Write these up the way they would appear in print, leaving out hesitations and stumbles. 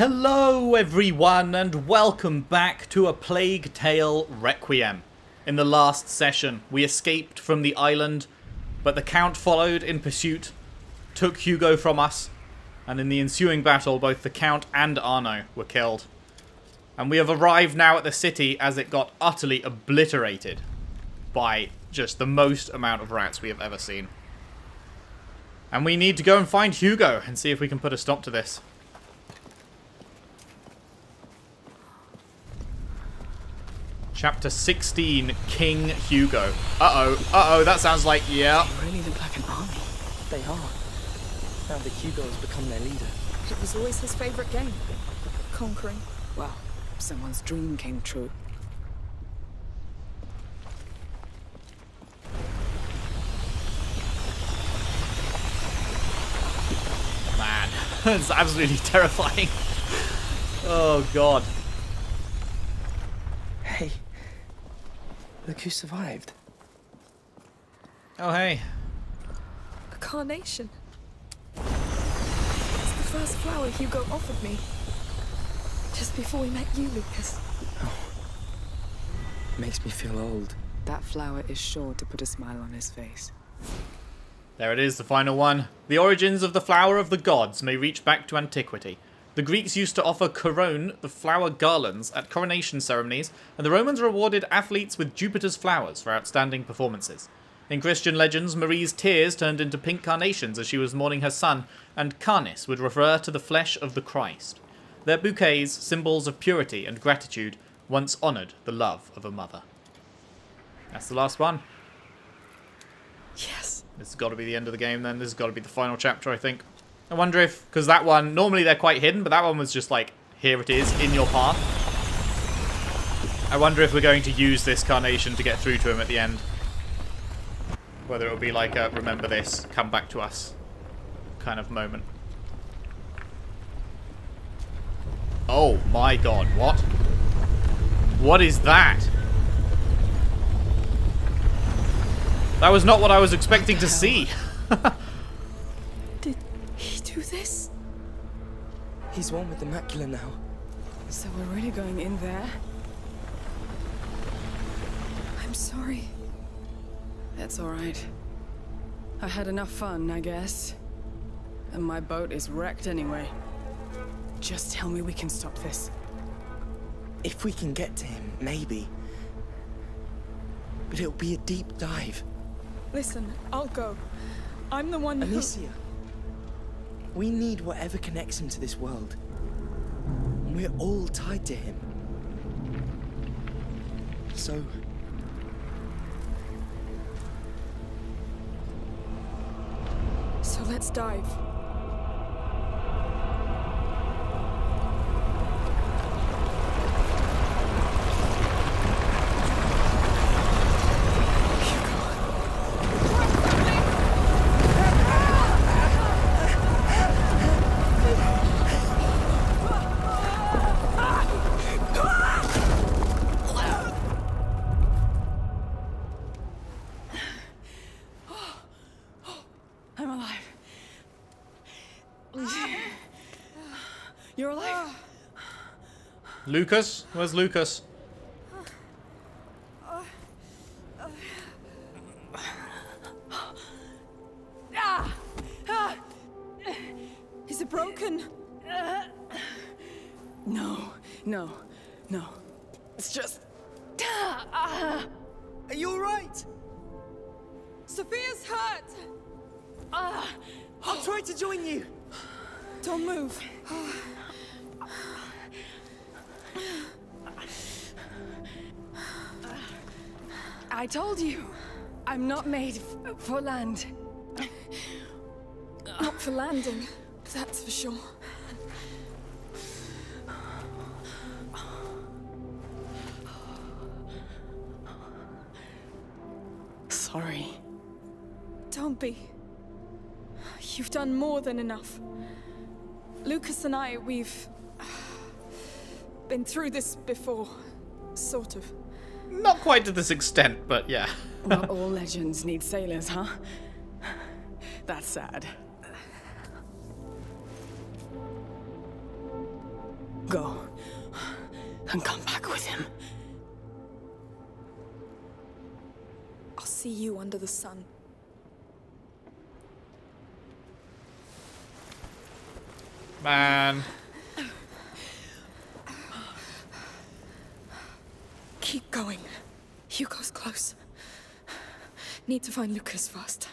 Hello everyone and welcome back to A Plague Tale Requiem. In the last session we escaped from the island, but the Count followed in pursuit, took Hugo from us, and in the ensuing battle both the Count and Arno were killed. And we have arrived now at the city as it got utterly obliterated by just the most amount of rats we have ever seen. And we need to go and find Hugo and see if we can put a stop to this. Chapter 16, King Hugo. Uh-oh, that sounds like, yeah. They really look like an army. They are. Now that Hugo has become their leader. It was always his favourite game. Conquering. Well, someone's dream came true. Man, it's absolutely terrifying. Oh, God. Hey. Look who survived. Oh, hey. A carnation. It's the first flower Hugo offered me. Just before we met you, Lucas. Oh. Makes me feel old. That flower is sure to put a smile on his face. There it is, the final one. The origins of the flower of the gods may reach back to antiquity. The Greeks used to offer corone, the flower garlands, at coronation ceremonies, and the Romans rewarded athletes with Jupiter's flowers for outstanding performances. In Christian legends, Marie's tears turned into pink carnations as she was mourning her son, and carnis would refer to the flesh of the Christ. Their bouquets, symbols of purity and gratitude, once honoured the love of a mother. That's the last one. Yes. This has got to be the end of the game then. This has got to be the final chapter, I think. I wonder if, because that one, normally they're quite hidden, but that one was just like, here it is, in your path. I wonder if we're going to use this carnation to get through to him at the end. Whether it'll be like a, remember this, come back to us kind of moment. Oh my God, what? What is that? That was not what I was expecting to see. Do this? He's one with the macula now. So we're really going in there? I'm sorry. That's alright. I had enough fun, I guess. And my boat is wrecked anyway. Just tell me we can stop this. If we can get to him, maybe. But it'll be a deep dive. Listen, I'll go. I'm the one who... Amicia. We need whatever connects him to this world. We're all tied to him. So... let's dive. You're alive? Lucas? Where's Lucas? Is it broken? No. It's just... Are you alright? Sophia's hurt! I'll try to join you! Don't move. I told you, I'm not made for land. Not for landing, that's for sure. Sorry. Don't be. You've done more than enough. Lucas and I, we've been through this before, sort of. Not quite to this extent, but yeah. Not all legends need sailors, huh? That's sad. go and come back with him. I'll see you under the sun. Man. Keep going. Hugo's close. Need to find Lucas first.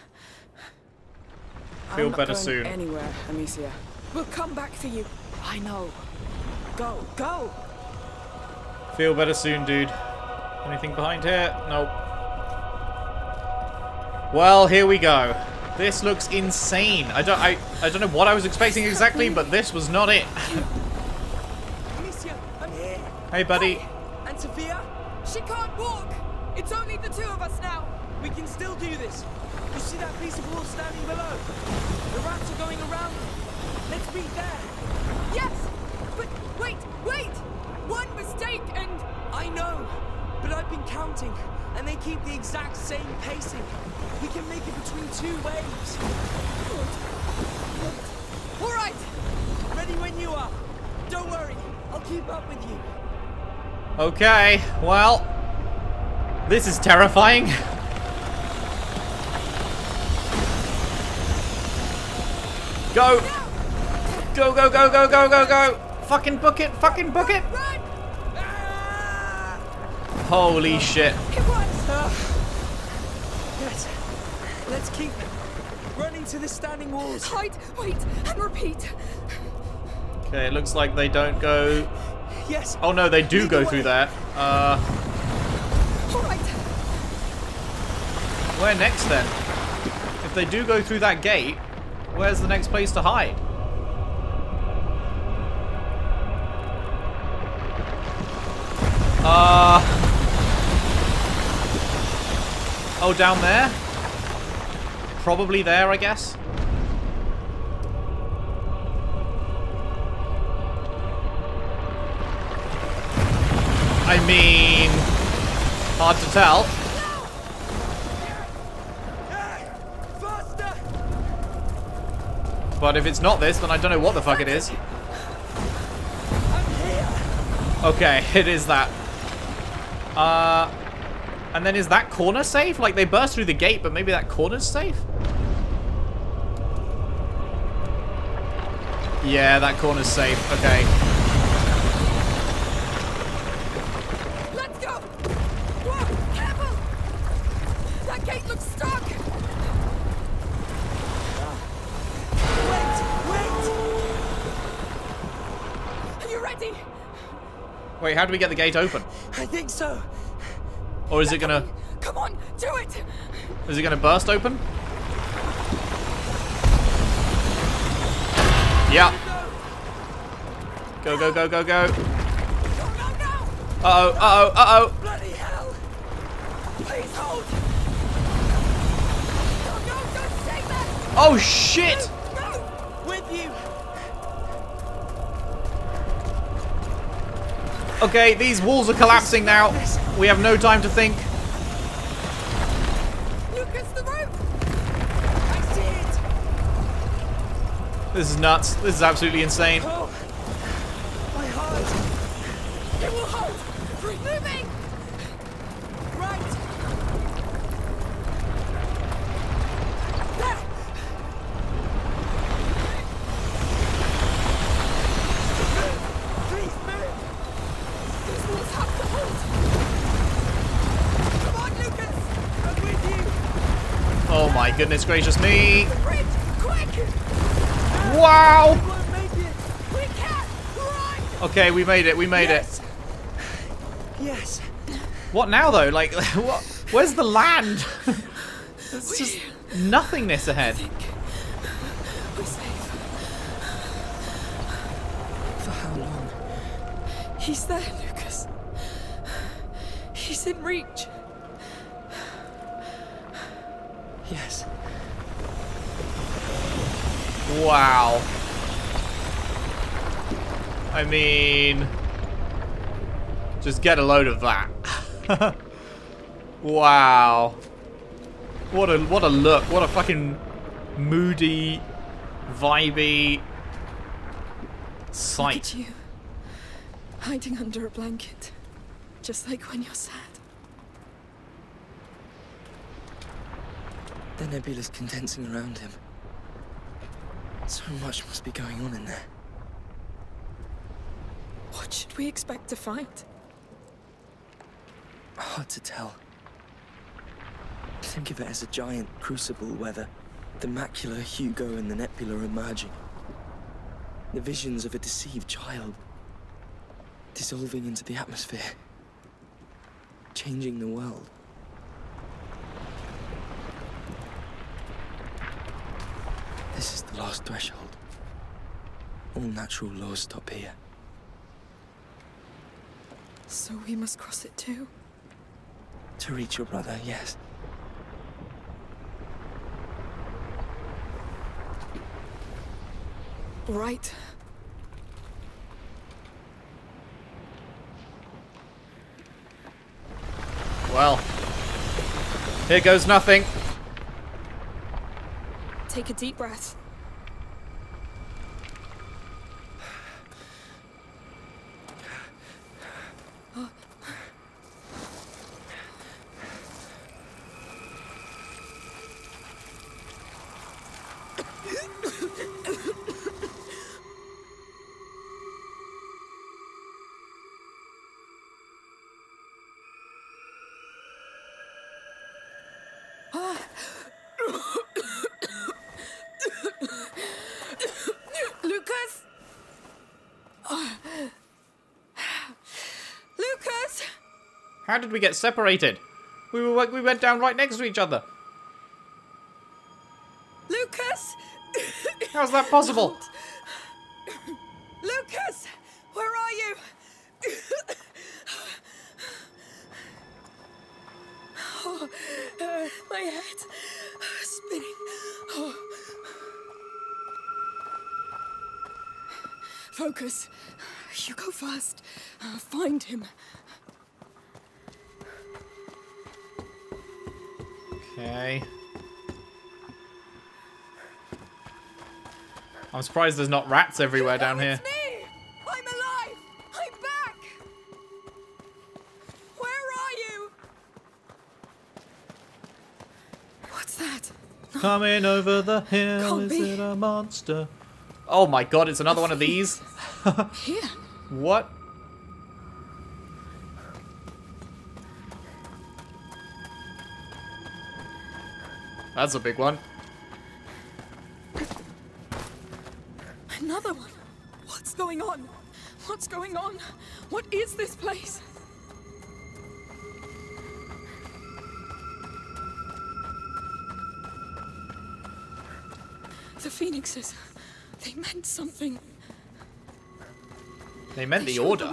Feel better soon. Anywhere, Amicia. We'll come back for you. I know. Go, go. Feel better soon, dude. Anything behind here? Nope. Well, here we go. This looks insane. I don't know what I was expecting exactly, but this was not it. Amicia, hey, buddy. And Sophia? She can't walk. It's only the two of us now. We can still do this. You see that piece of wall standing below? The rats are going around them. Let's be there. Yes, but wait, wait. One mistake and... I know, but I've been counting, and they keep the exact same pacing. We can make it between two waves. Good. All right. Ready when you are. Don't worry. I'll keep up with you. Okay, well... this is terrifying. Go! Go, go, go, go, go, go, go! Fucking book it! Fucking book it! Run, run. Holy shit. Let's keep running to the standing walls. Hide, wait, and repeat. Okay, it looks like they don't go... Yes. Oh no, they do go through that. All right. Where next then? If they do go through that gate, where's the next place to hide? Oh, down there? Probably there, I guess. I mean, hard to tell. But if it's not this, then I don't know what the fuck it is. Okay, it is that. And then is that corner safe? Like, they burst through the gate, but maybe that corner's safe? Yeah, that corner's safe. Okay. Let's go! Whoa, careful! That gate looks stuck! Wait, how do we get the gate open? I think so. Or is it gonna... Come on, do it! Is it gonna burst open? Yeah. Go, go, go, go, go. Uh-oh, uh-oh, uh-oh. Bloody hell. Please hold. No, no, don't say that. Oh, shit. No. With you. Okay, these walls are collapsing now. We have no time to think. Lucas, the rope! I see it. This is nuts. This is absolutely insane. Oh, my heart. It will hold. Keep moving. Right. There. Oh my goodness gracious me! Wow! Okay, we made it, we made it. Yes. What now though? Like, what? Where's the land? There's just nothingness ahead. For how long? He's there, Lucas. He's in reach. Yes. Wow. I mean, just get a load of that. Wow. What a look. What a fucking moody, vibey sight. Look at you. hiding under a blanket, just like when you're sad. The nebula's condensing around him. So much must be going on in there. What should we expect to find? Hard to tell. Think of it as a giant crucible where the macula, Hugo, and the nebula are merging. The visions of a deceived child dissolving into the atmosphere, changing the world. This is the last threshold. All natural laws stop here. So we must cross it too? To reach your brother, yes. Right. Well, here goes nothing. Take a deep breath. How did we get separated? We went down right next to each other. Lucas! How's that possible? Lucas! Where are you? Oh, my head spinning. Oh. Focus. You go first. Find him. Okay. I'm surprised there's not rats everywhere down here. It's me! I'm alive! I'm back! Where are you? What's that? Coming over the hill, is it a monster? Oh my god, it's another one of these? Here. What? That's a big one. Another one? What's going on? What's going on? What is this place? The phoenixes. They meant something. They meant the order.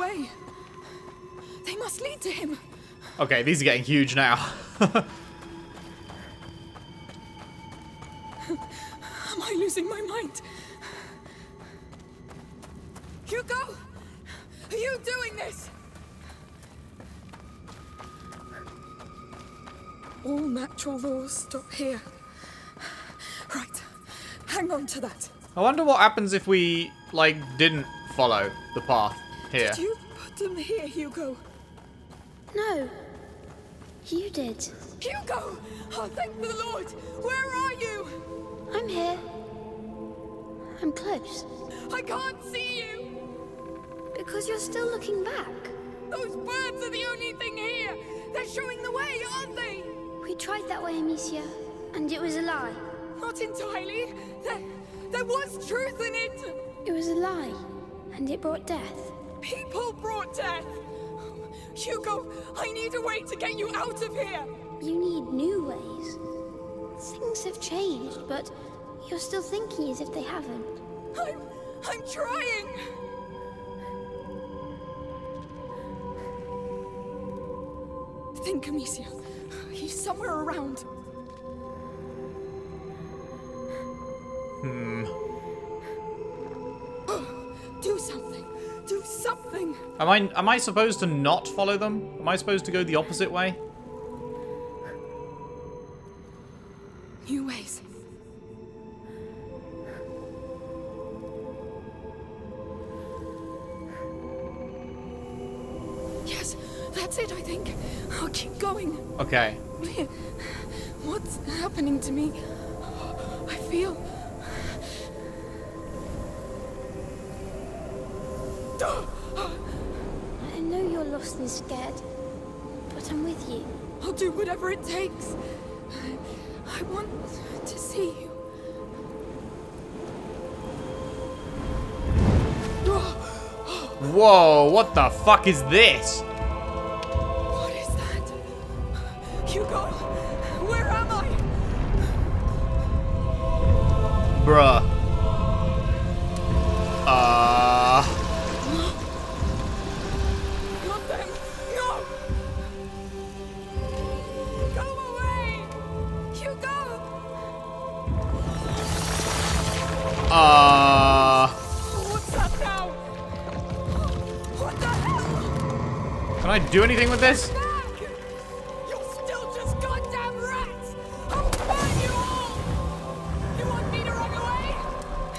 They must lead to him. Okay, these are getting huge now. Am I losing my mind? Hugo? Are you doing this? All natural laws stop here. Right. Hang on to that. I wonder what happens if we, like, didn't follow the path here. Did you put them here, Hugo? No. You did. Hugo! Oh, thank the Lord! Where are you? I'm here. I'm close. I can't see you! Because you're still looking back. Those birds are the only thing here! They're showing the way, aren't they? We tried that way, Amicia, and it was a lie. Not entirely. There was truth in it! It was a lie, and it brought death. People brought death! Hugo, I need a way to get you out of here! You need new ways. Things have changed, but you're still thinking as if they haven't. I'm trying! Think, Amicia. He's somewhere around. Do something! Do something! Am I supposed to not follow them? Am I supposed to go the opposite way? New ways. That's it, I think. I'll keep going. Okay. What's happening to me? I feel... I know you're lost and scared, but I'm with you. I'll do whatever it takes. I want to see you. Whoa, what the fuck is this? What is that? Hugo, where am I? Bruh. Not them. No! Go away! Hugo! Can I do anything with this? You still just goddamn rats! I'll burn you all! You want me to run away?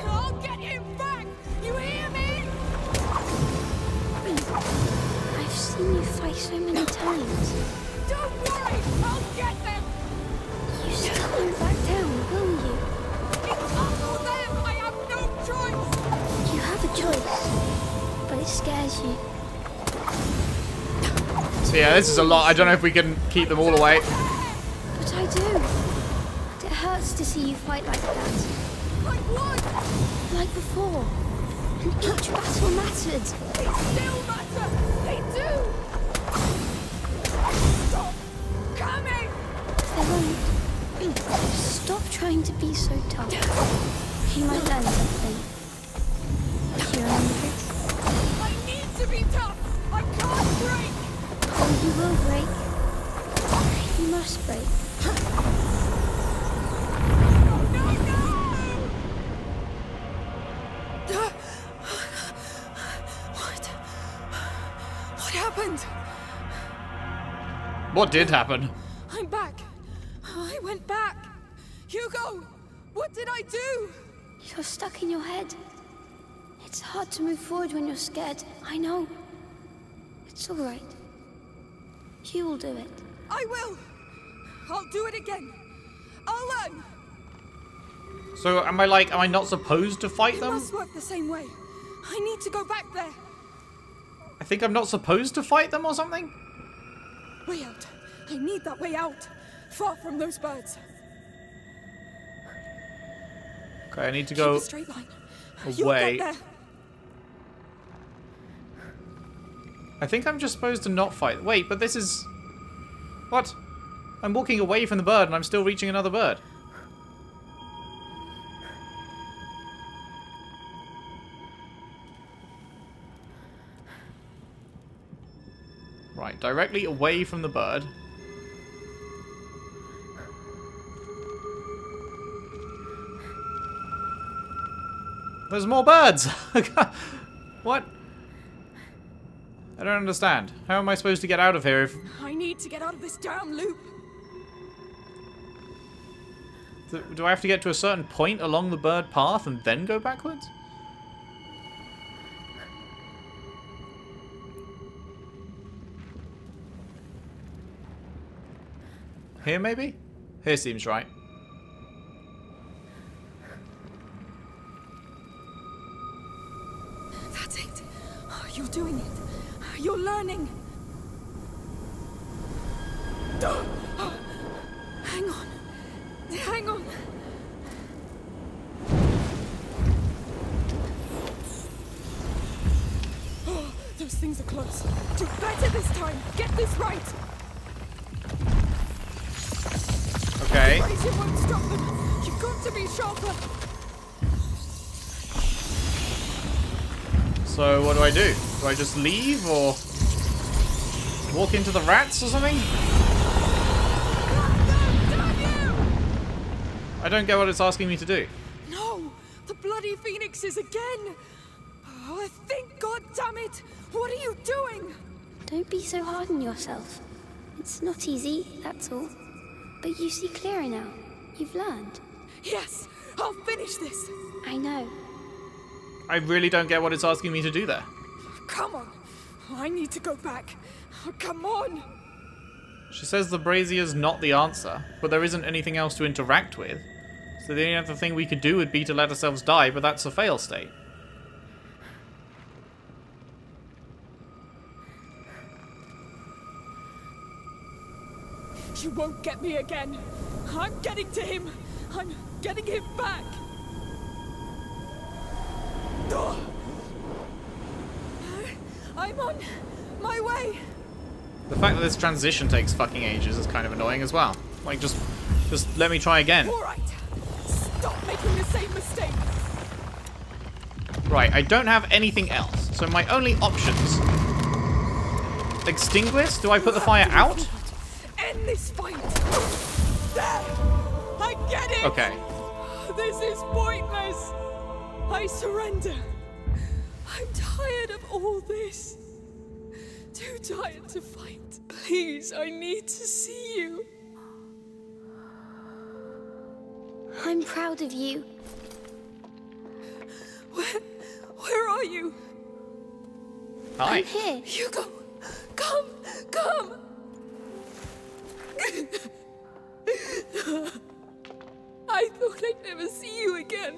I'll get him back! You hear me? I've seen you fight so many times. Don't worry! I'll get them! You still won't back down, will you? It's up to them! I have no choice! You have a choice, but it scares you. So yeah, this is a lot. I don't know if we can keep them all away. But I do. It hurts to see you fight like that. Like what? Like before. And each battle mattered. They still matter. They do. Stop coming. They won't. Stop trying to be so tough. You might learn something. Do you remember it? I need to be tough. I can't break. Oh, you will break. You must break. No, no, no! What? What happened? What did happen? I'm back. I went back. Hugo, what did I do? You're stuck in your head. It's hard to move forward when you're scared. I know. It's all right. You'll do it. I will. I'll do it again. I'll learn. So am I not supposed to fight them? It must work the same way. I need to go back there. I think I'm not supposed to fight them or something? Way out. I need that way out. Far from those birds. Okay, I need to go straight line. Away. I think I'm just supposed to not fight. Wait, but this is... What? I'm walking away from the bird and I'm still reaching another bird. Right, directly away from the bird. There's more birds! What? I don't understand. How am I supposed to get out of here if... I need to get out of this damn loop. Do I have to get to a certain point along the bird path and then go backwards? Here, maybe? Here seems right. That's it. Oh, you're doing it. You're learning. Hang on. Hang on. Oh, those things are close. Do better this time. Get this right. Okay. You won't stop them. You've got to be sharper. So what do I do? Do I just leave or walk into the rats or something? I don't get what it's asking me to do. No, the bloody phoenixes again. Oh, thank God, damn it. What are you doing? Don't be so hard on yourself. It's not easy, that's all. But you see clearer now. You've learned. Yes, I'll finish this. I know. I really don't get what it's asking me to do there. Come on. I need to go back. Oh, come on. She says the brazier's not the answer, but there isn't anything else to interact with. So the only other thing we could do would be to let ourselves die, but that's a fail state. You won't get me again. I'm getting to him. I'm getting him back. I'm on my way. The fact that this transition takes fucking ages is kind of annoying as well. Like, just let me try again. All right. Stop making the same mistake. Right, I don't have anything else, so my only options. Extinguis? Do I put the fire out? End this fight. There. I get it. Okay. This is pointless. I surrender. I'm tired of all this. Too tired to fight. Please, I need to see you. I'm proud of you. Where are you? Hi. I'm here. Hugo, come. I thought I'd never see you again.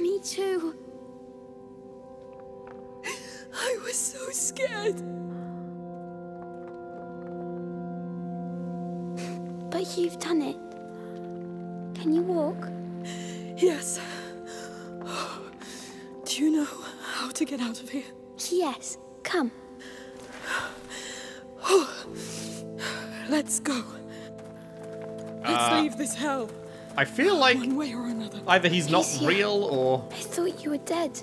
Me too. I was so scared. But you've done it. Can you walk? Yes. Do you know how to get out of here? Yes. Come. Let's go. Let's leave this hell. I feel like one way or another. Either he's not real or... I thought you were dead.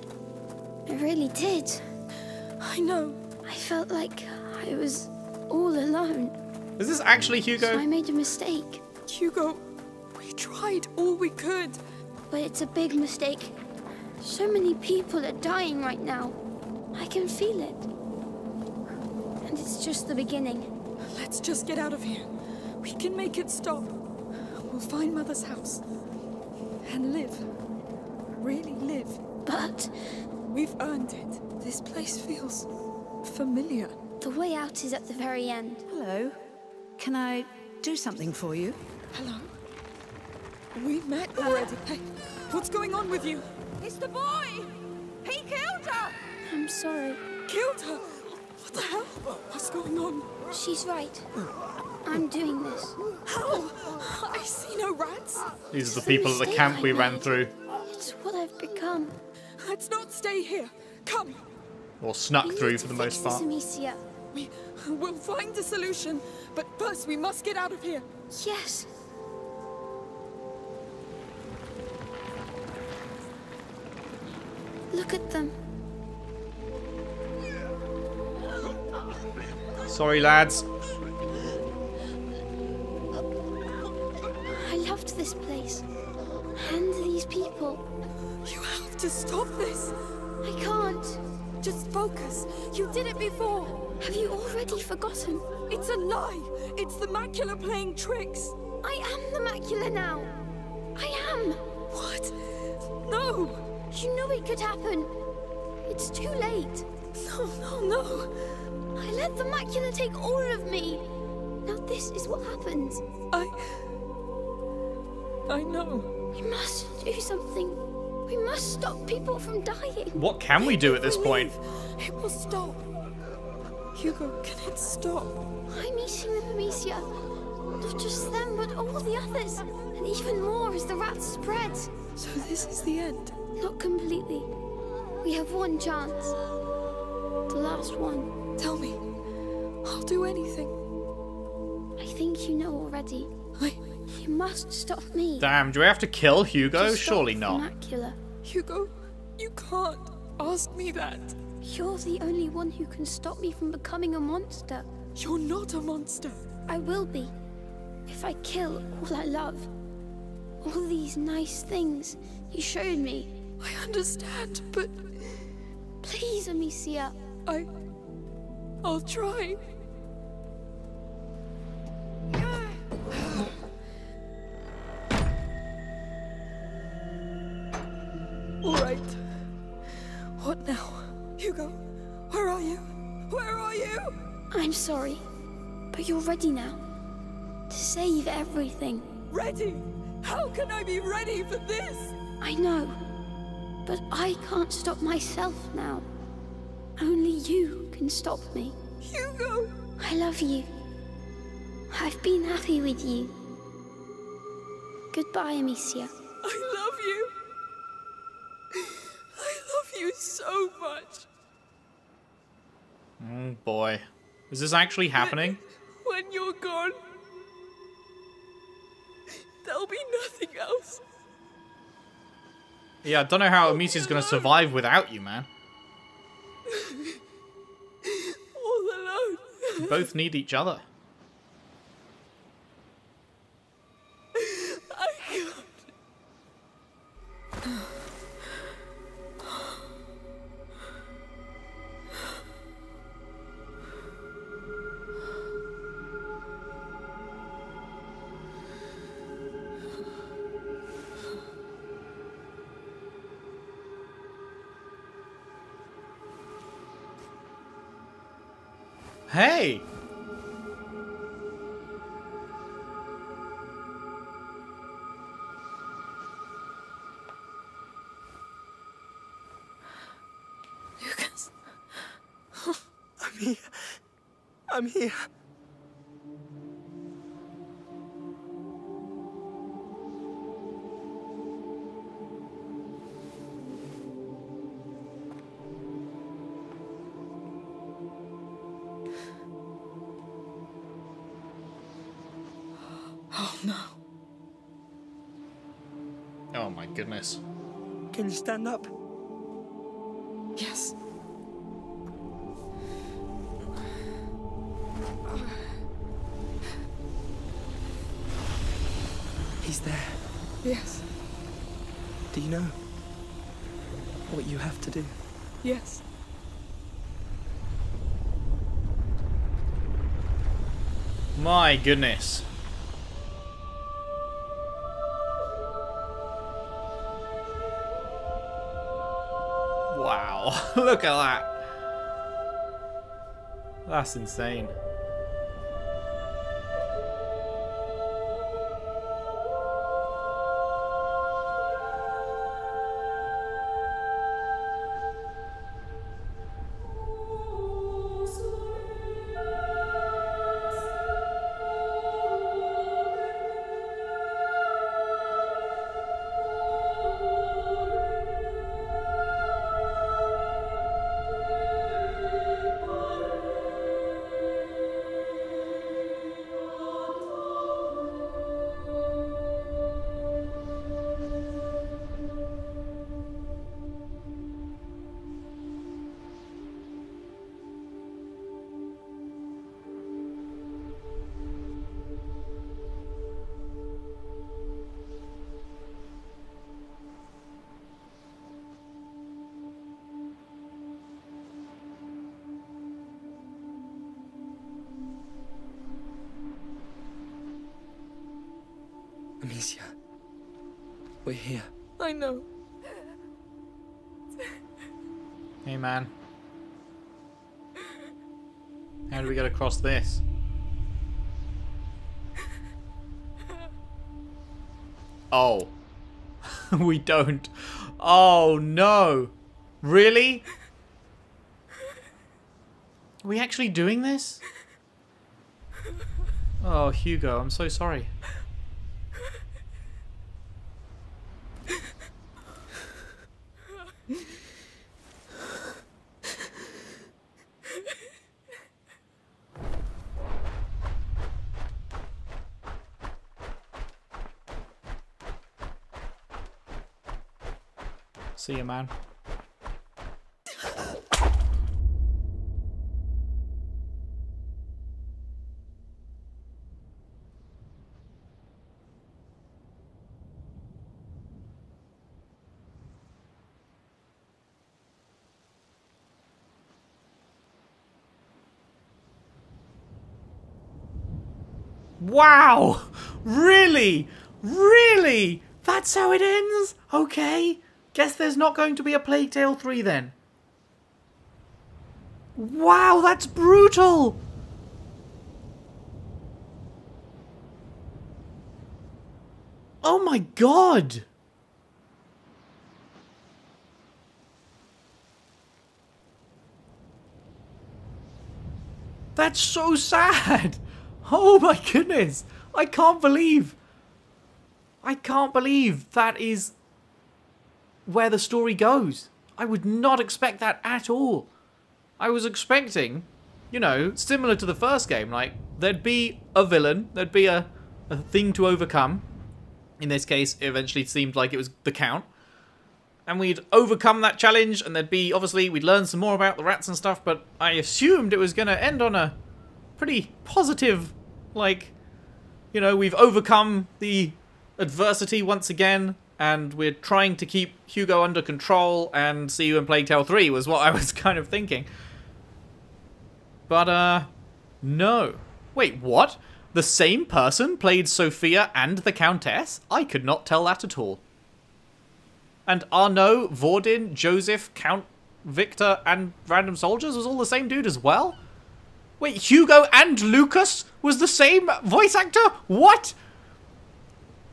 I really did. I know. I felt like I was all alone. Is this actually Hugo? So I made a mistake. Hugo, we tried all we could. But it's a big mistake. So many people are dying right now. I can feel it. And it's just the beginning. Let's just get out of here. We can make it stop. We'll find Mother's house. And live. Really live. But... we've earned it. This place feels familiar. The way out is at the very end. Hello. Can I do something for you? Hello. We met already. Hey, what's going on with you? It's the boy! He killed her! I'm sorry. Killed her? What the hell? What's going on? She's right. I'm doing this. How? I see no rats. These are the people at the camp we ran through. It's what I've become. Let's not stay here. Come. Or snuck through for the most part. Amicia. We'll find a solution, but first we must get out of here. Yes. Look at them. Sorry, lads. I loved this place. And these people. You have to stop this. I can't. Just focus. You did it before. Have you already forgotten? It's a lie. It's the macula playing tricks. I am the macula now. I am. What? No. You knew it could happen. It's too late. No. I let the macula take all of me. Now this is what happens. I know. We must do something. We must stop people from dying. What can we do at this point? It will stop. Hugo, can it stop? I'm meeting with Amicia. Not just them, but all the others. And even more as the rats spread. So this is the end? Not completely. We have one chance. The last one. Tell me. I'll do anything. I think you know already. You must stop me. Damn, do I have to kill Hugo? Surely not. Hugo, you can't ask me that. You're the only one who can stop me from becoming a monster. You're not a monster. I will be. If I kill all I love. All these nice things you showed me. I understand, but... Please, Amicia. I'll try. All right. What now? Hugo, where are you? Where are you? I'm sorry, but you're ready now. To save everything. Ready? How can I be ready for this? I know, but I can't stop myself now. Only you can stop me. Hugo! I love you. I've been happy with you. Goodbye, Amicia. I love you. I love you so much. Oh boy. Is this actually happening? When you're gone, there'll be nothing else. Yeah, I don't know how Amicia's gonna survive without you, man. All alone. You both need each other. Hey! Lucas. I'm here. I'm here. Goodness. Can you stand up? Yes. He's there. Yes. Do you know what you have to do? Yes. My goodness. Look at that. That's insane. Amicia, we're here. I know. Hey, man. How do we get across this? Oh. We don't. Oh, no. Really? Are we actually doing this? Oh, Hugo, I'm so sorry. See you, man. Wow! Really? Really? That's how it ends? Okay. Guess there's not going to be a Plague Tale 3 then. Wow, that's brutal! Oh my god! That's so sad! Oh my goodness! I can't believe that is where the story goes. I would not expect that at all. I was expecting, you know, similar to the first game, like, there'd be a villain, there'd be a thing to overcome. In this case, it eventually seemed like it was the Count. And we'd overcome that challenge, and there'd be, obviously, we'd learn some more about the rats and stuff, but I assumed it was going to end on a pretty positive, like, you know, we've overcome the adversity once again, and we're trying to keep Hugo under control, and see you in Plague Tale 3 was what I was kind of thinking. But, no. Wait, what? The same person played Sophia and the Countess? I could not tell that at all. And Arnaud, Vordin, Joseph, Count, Victor, and Random Soldiers was all the same dude as well? Wait, Hugo and Lucas was the same voice actor? What?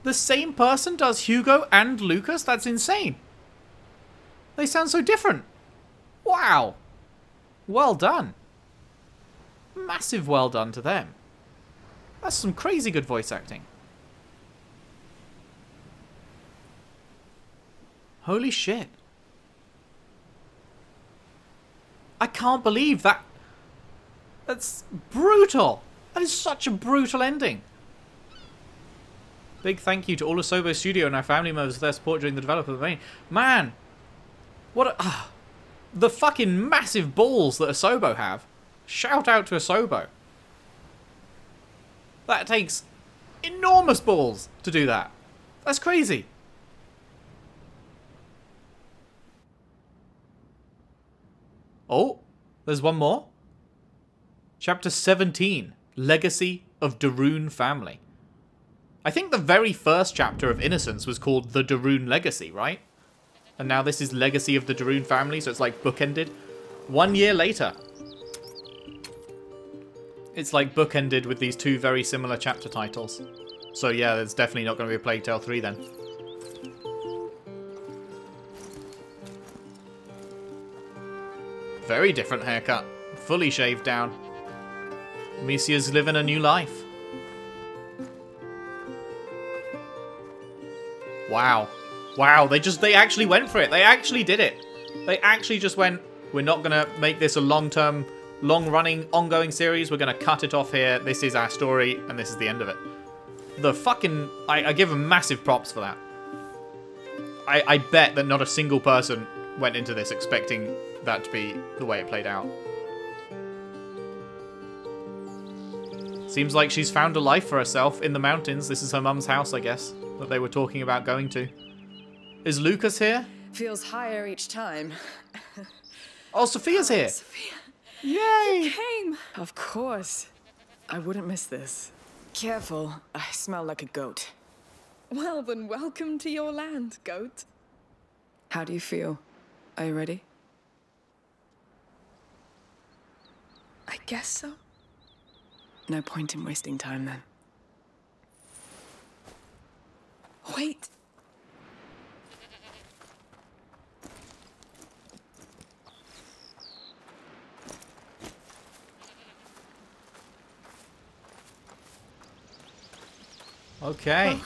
The same person does Hugo and Lucas? That's insane. They sound so different. Wow. Well done. Massive well done to them. That's some crazy good voice acting. Holy shit. I can't believe that. That's brutal. That is such a brutal ending. Big thank you to all Asobo Studio and our family members for their support during the development of the game. Man, what a, the fucking massive balls that Asobo have. Shout out to Asobo. That takes enormous balls to do that. That's crazy. Oh, there's one more. Chapter 17, Legacy of De Rune Family. I think the very first chapter of Innocence was called The De Rune Legacy, right? And now this is Legacy of the De Rune Family, so it's like bookended. 1 year later. It's like bookended with these two very similar chapter titles. So yeah, there's definitely not going to be a Plague Tale 3 then. Very different haircut. Fully shaved down. Amicia's living a new life. Wow. Wow, they actually went for it. They actually did it. They actually just went, we're not going to make this a long-term, long-running, ongoing series. We're going to cut it off here. This is our story, and this is the end of it. The fucking... I give them massive props for that. I bet that not a single person went into this expecting that to be the way it played out. Seems like she's found a life for herself in the mountains. This is her mum's house, I guess, that they were talking about going to. Is Lucas here? Feels higher each time. Oh, Sophia's here. Sophia. Yay! You came. Of course. I wouldn't miss this. Careful. I smell like a goat. Well, then welcome to your land, goat. How do you feel? Are you ready? I guess so. No point in wasting time, then. Wait! Okay.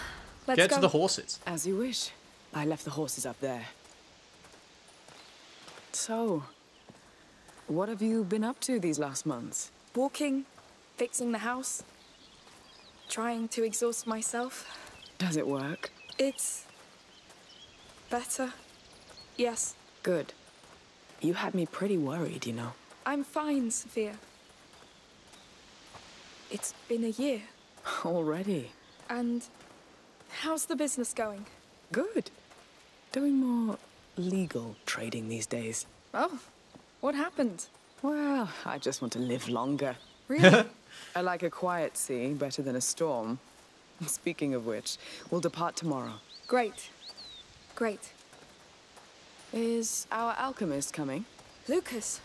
Well, get to the horses. As you wish. I left the horses up there. So, what have you been up to these last months? Walking. Fixing the house. Trying to exhaust myself. Does it work? It's... better. Yes. Good. You had me pretty worried, you know. I'm fine, Sophia. It's been a year. Already? And how's the business going? Good. Doing more legal trading these days. Oh, what happened? Well, I just want to live longer. Really? I like a quiet sea better than a storm. Speaking of which, we'll depart tomorrow. Great. Great. Is our alchemist coming? Lucas.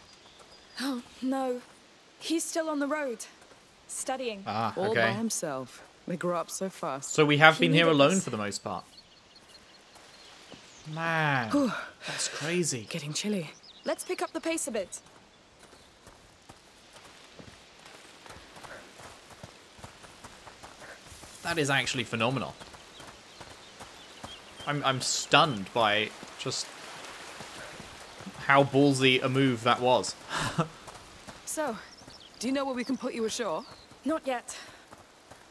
Oh, no. He's still on the road. Studying. Ah, okay. All by himself. We grew up so fast. So we have been here alone for the most part. Man, that's crazy. Getting chilly. Let's pick up the pace a bit. That is actually phenomenal. I'm stunned by just how ballsy a move that was. So, do you know where we can put you ashore? Not yet.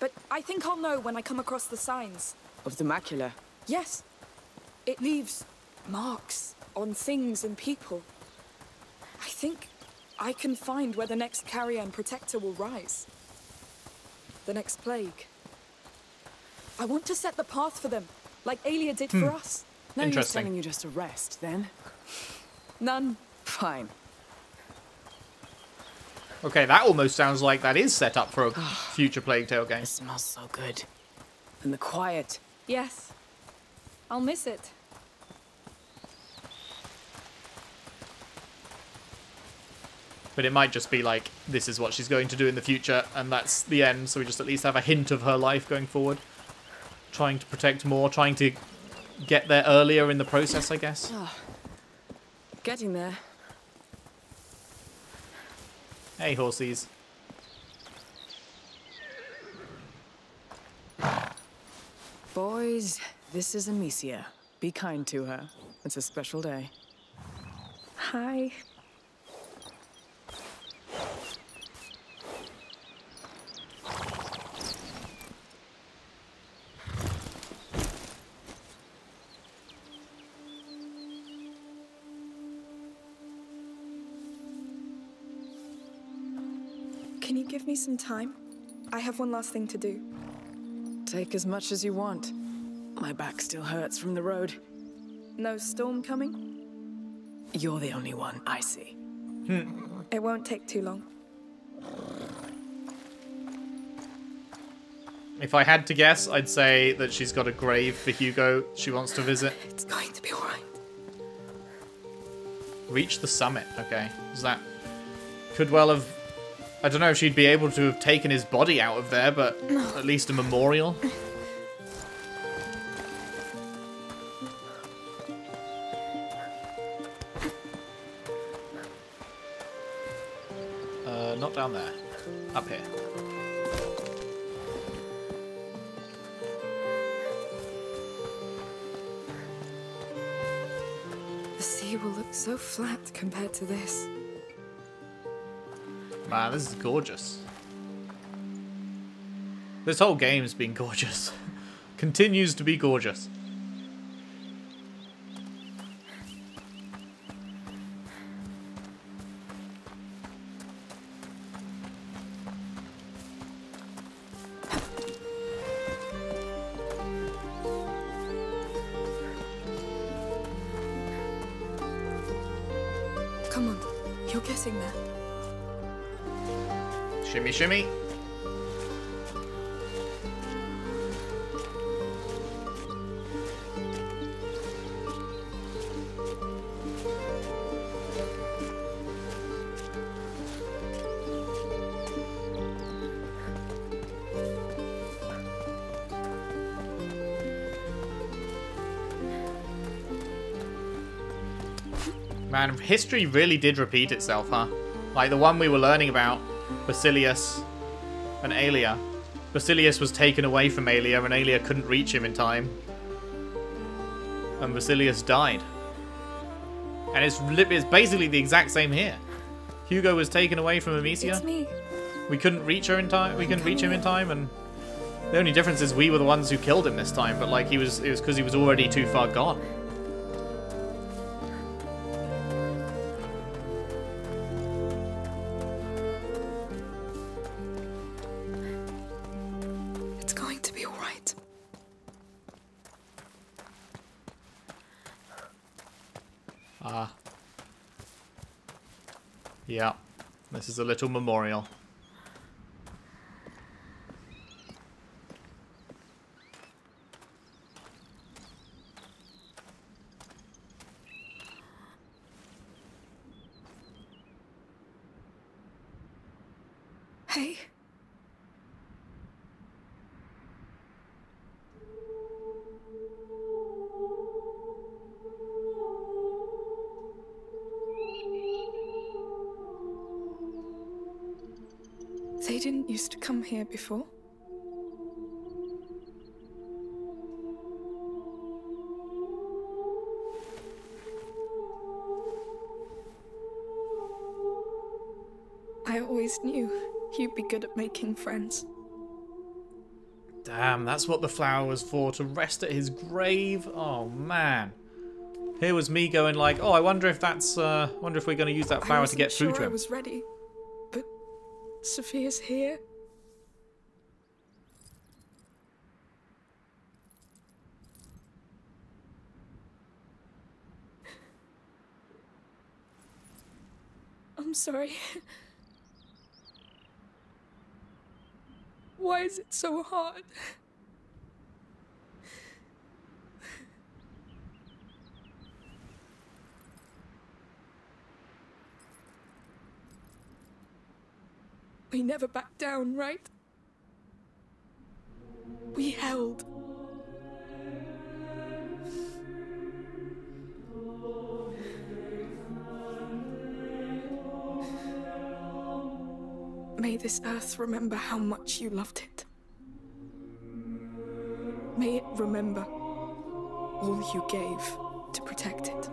But I think I'll know when I come across the signs. Of the macula? Yes. It leaves marks on things and people. I think I can find where the next carrier and protector will rise. The next plague. I want to set the path for them, like Aelia did for us. No use telling you just to rest, then. None. Fine. Okay, that almost sounds like that is set up for a future Plague Tale game. It smells so good. And the quiet. Yes. I'll miss it. But it might just be like, this is what she's going to do in the future, and that's the end, so we just at least have a hint of her life going forward. Trying to protect more, trying to get there earlier in the process, I guess. Oh, getting there. Hey, horsies. Boys... This is Amicia. Be kind to her. It's a special day. Hi. Can you give me some time? I have one last thing to do. Take as much as you want. My back still hurts from the road. No storm coming? You're the only one I see. It won't take too long. If I had to guess, I'd say that she's got a grave for Hugo she wants to visit. It's going to be alright. Reach the summit. Okay. Is that... Could well have... I don't know if she'd be able to have taken his body out of there, but at least a memorial. Not down there. Up here. The sea will look so flat compared to this. Man, this is gorgeous. This whole game's been gorgeous. Continues to be gorgeous. Come on, you're getting there. Shimmy, shimmy. Man, history really did repeat itself, huh? Like the one we were learning about, Basilius and Aelia. Basilius was taken away from Aelia and Aelia couldn't reach him in time. And Basilius died. And it's basically the exact same here. Hugo was taken away from Amicia. It's me. We couldn't reach her in time. We couldn't reach him in time, and the only difference is we were the ones who killed him this time, but like it was because he was already too far gone. Yeah, this is a little memorial. Hey. They didn't used to come here before. I always knew you'd be good at making friends. Damn, that's what the flower was for, to rest at his grave. Oh man. Here was me going like, oh, I wonder if that's wonder if we're going to use that flower to get food to him. I was ready. Sophia's here. I'm sorry. Why is it so hard? We never backed down, right? We held. May this earth remember how much you loved it. May it remember all you gave to protect it.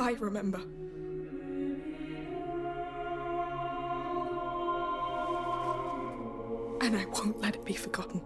I remember. And I won't let it be forgotten.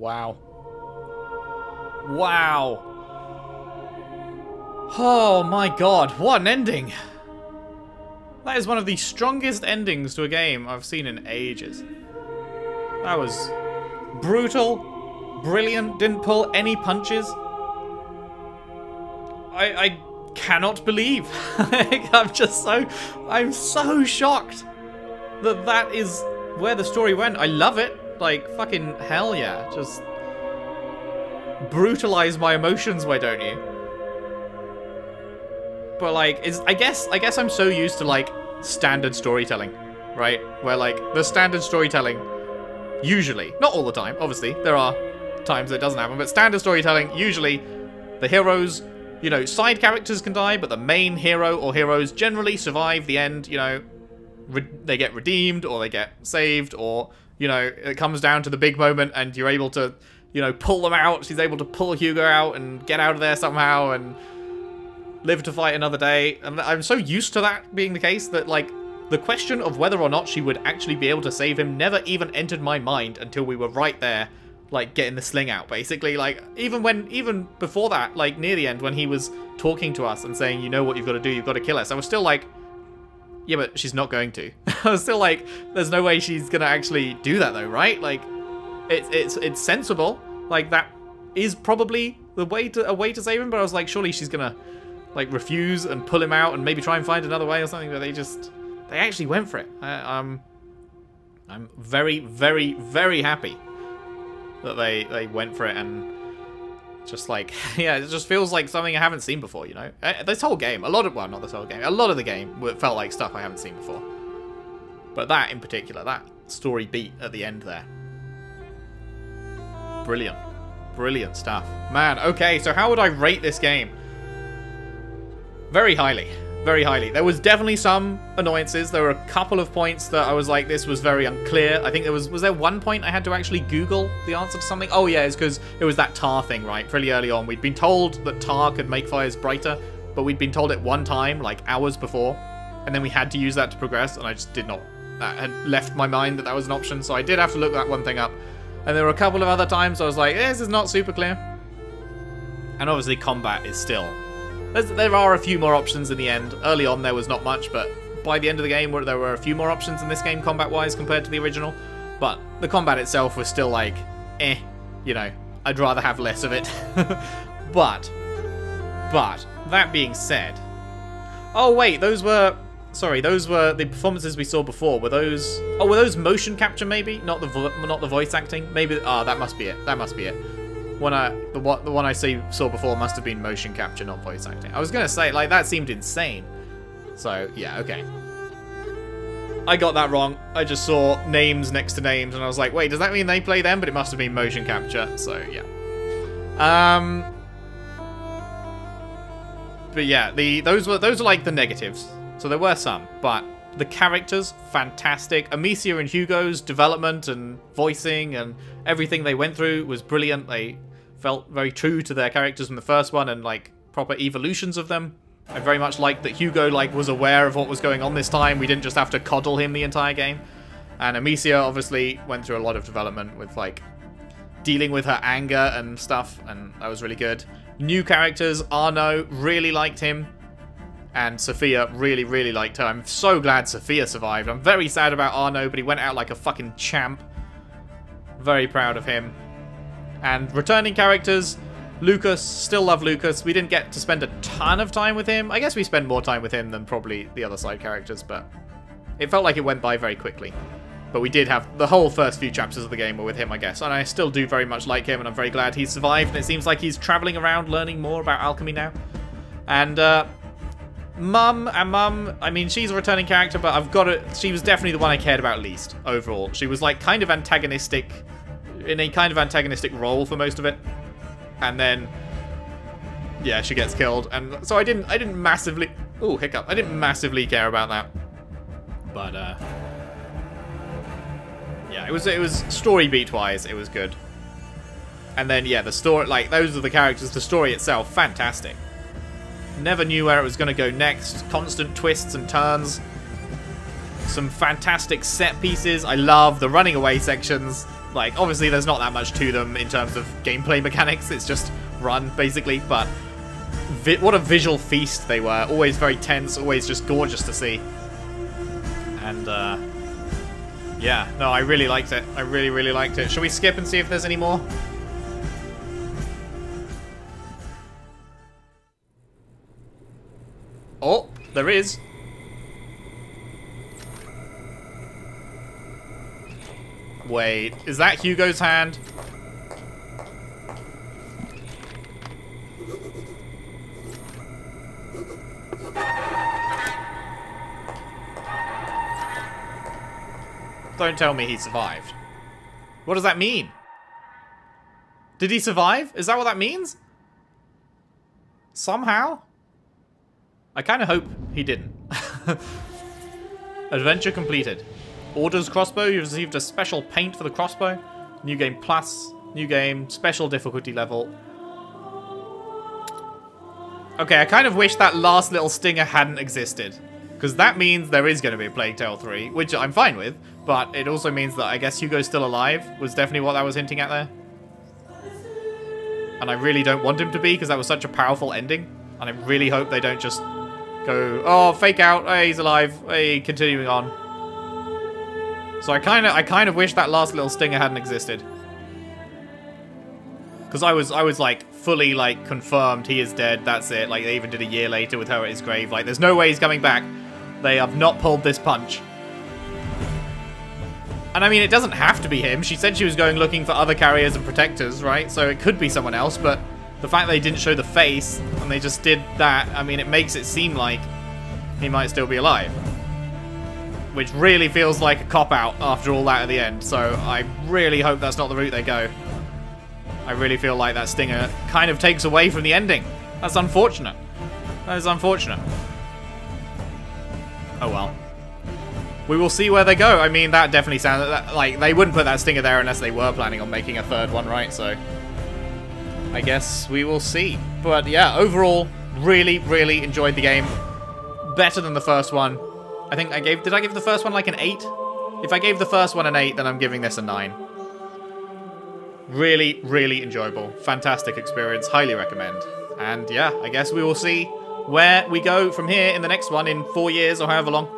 Wow. Wow. Oh my god, what an ending. That is one of the strongest endings to a game I've seen in ages. That was brutal, brilliant, didn't pull any punches. I cannot believe. I'm so shocked that that is where the story went. I love it. Like, fucking hell yeah. Just brutalize my emotions, why don't you? But like, I guess I'm so used to like standard storytelling, right? Where like the standard storytelling, usually, not all the time, obviously, there are times it doesn't happen, but standard storytelling, usually the heroes, you know, side characters can die, but the main hero or heroes generally survive the end, you know, they get redeemed or they get saved or, you know, it comes down to the big moment and you're able to, you know, pull them out. She's able to pull Hugo out and get out of there somehow and live to fight another day. And I'm so used to that being the case that, like, the question of whether or not she would actually be able to save him never even entered my mind until we were right there, like, getting the sling out, basically. Like, even before that, like, near the end when he was talking to us and saying, you know what you've got to do, you've got to kill us, I was still like, yeah, but she's not going to. I was still like, there's no way she's gonna actually do that though, right? Like, it's sensible. Like, that is probably the way to save him, but I was like, surely she's gonna like refuse and pull him out and maybe try and find another way or something, but they actually went for it. I'm very, very, very happy that they went for it and just like, yeah, it just feels like something I haven't seen before, you know? This whole game, not this whole game, a lot of the game felt like stuff I haven't seen before. But that in particular, that story beat at the end there. Brilliant. Brilliant stuff. Man, okay, so how would I rate this game? Very highly. Very highly. There was definitely some annoyances. There were a couple of points that I was like, this was very unclear. I think there was there one point I had to actually Google the answer to something? Oh yeah, it's because it was that tar thing, right? Pretty early on. We'd been told that tar could make fires brighter, but we'd been told it one time, like hours before, and then we had to use that to progress, and I just did not that had left my mind that that was an option, so I did have to look that one thing up. And there were a couple of other times I was like, this is not super clear. And obviously combat is still... There are a few more options in the end. Early on there was not much, but by the end of the game there were a few more options in this game combat-wise compared to the original. But the combat itself was still like, you know, I'd rather have less of it. But, that being said... Oh wait, those were... Sorry, those were the performances we saw before. Were those... Oh, were those motion capture maybe? Not the voice acting? Maybe... Ah, that must be it. That must be it. The one I saw before must have been motion capture, not voice acting. I was gonna say, like, that seemed insane. So, yeah, okay. I got that wrong. I just saw names next to names, and I was like, wait, does that mean they play them? But it must have been motion capture, so, yeah. But yeah, those were like the negatives. So there were some, but the characters, fantastic. Amicia and Hugo's development and voicing and everything they went through was brilliant. They felt very true to their characters in the first one and like proper evolutions of them. I very much liked that Hugo like was aware of what was going on this time. We didn't just have to coddle him the entire game. And Amicia obviously went through a lot of development with like dealing with her anger and stuff, and that was really good. New characters, Arno, really liked him. And Sophia, really, really liked her. I'm so glad Sophia survived. I'm very sad about Arno, but he went out like a fucking champ. Very proud of him. And returning characters, Lucas, still love Lucas. We didn't get to spend a ton of time with him. I guess we spend more time with him than probably the other side characters, but it felt like it went by very quickly. But we did have the whole first few chapters of the game were with him, I guess. And I still do very much like him, and I'm very glad he survived. And it seems like he's traveling around learning more about alchemy now. And Mum, I mean, she's a returning character, but I've got to... She was definitely the one I cared about least, overall. She was, like, kind of antagonistic, in a kind of antagonistic role for most of it. And then, yeah, she gets killed. And so I didn't massively... Ooh, hiccup. I didn't massively care about that. But, yeah, it was story beat-wise, it was good. And then, yeah, the story, like, those are the characters. The story itself, fantastic. Never knew where it was going to go next. Constant twists and turns. Some fantastic set pieces. I love the running away sections. Like, obviously there's not that much to them in terms of gameplay mechanics. It's just run, basically. But what a visual feast they were. Always very tense. Always just gorgeous to see. And, yeah. No, I really liked it. I really, really liked it. Shall we skip and see if there's any more? Oh, there is. Wait, is that Hugo's hand? Don't tell me he survived. What does that mean? Did he survive? Is that what that means? Somehow? I kind of hope he didn't. Adventure completed. Orders crossbow. You've received a special paint for the crossbow. New game plus. New game. Special difficulty level. Okay, I kind of wish that last little stinger hadn't existed. Because that means there is going to be a Plague Tale 3, which I'm fine with. But it also means that I guess Hugo's still alive was definitely what I was hinting at there. And I really don't want him to be because that was such a powerful ending. And I really hope they don't just... go, oh, fake out, hey, he's alive, hey, continuing on. So I kind of wish that last little stinger hadn't existed. Because I was like, fully, like, confirmed he is dead, that's it. Like, they even did a year later with her at his grave. Like, there's no way he's coming back. They have not pulled this punch. And I mean, it doesn't have to be him. She said she was going looking for other carriers and protectors, right? So it could be someone else, but... the fact they didn't show the face, and they just did that, I mean, it makes it seem like he might still be alive. Which really feels like a cop-out after all that at the end, so I really hope that's not the route they go. I really feel like that stinger kind of takes away from the ending. That's unfortunate. That is unfortunate. Oh well. We will see where they go. I mean, that definitely sounded... like, they wouldn't put that stinger there unless they were planning on making a third one, right? So... I guess we will see. But yeah, overall, really, really enjoyed the game. Better than the first one. I think I gave... Did I give the first one like an 8? If I gave the first one an 8, then I'm giving this a 9. Really, really enjoyable. Fantastic experience. Highly recommend. And yeah, I guess we will see where we go from here in the next one in 4 years or however long.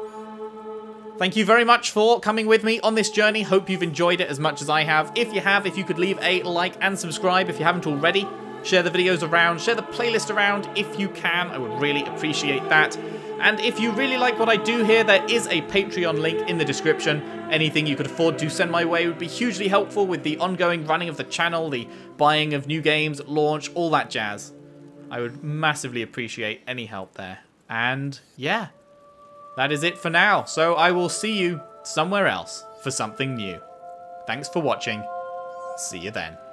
Thank you very much for coming with me on this journey. Hope you've enjoyed it as much as I have. If you have, if you could leave a like and subscribe if you haven't already. Share the videos around, share the playlist around if you can. I would really appreciate that. And if you really like what I do here, there is a Patreon link in the description. Anything you could afford to send my way would be hugely helpful with the ongoing running of the channel, the buying of new games, launch, all that jazz. I would massively appreciate any help there. And yeah. That is it for now, so I will see you somewhere else for something new. Thanks for watching. See you then.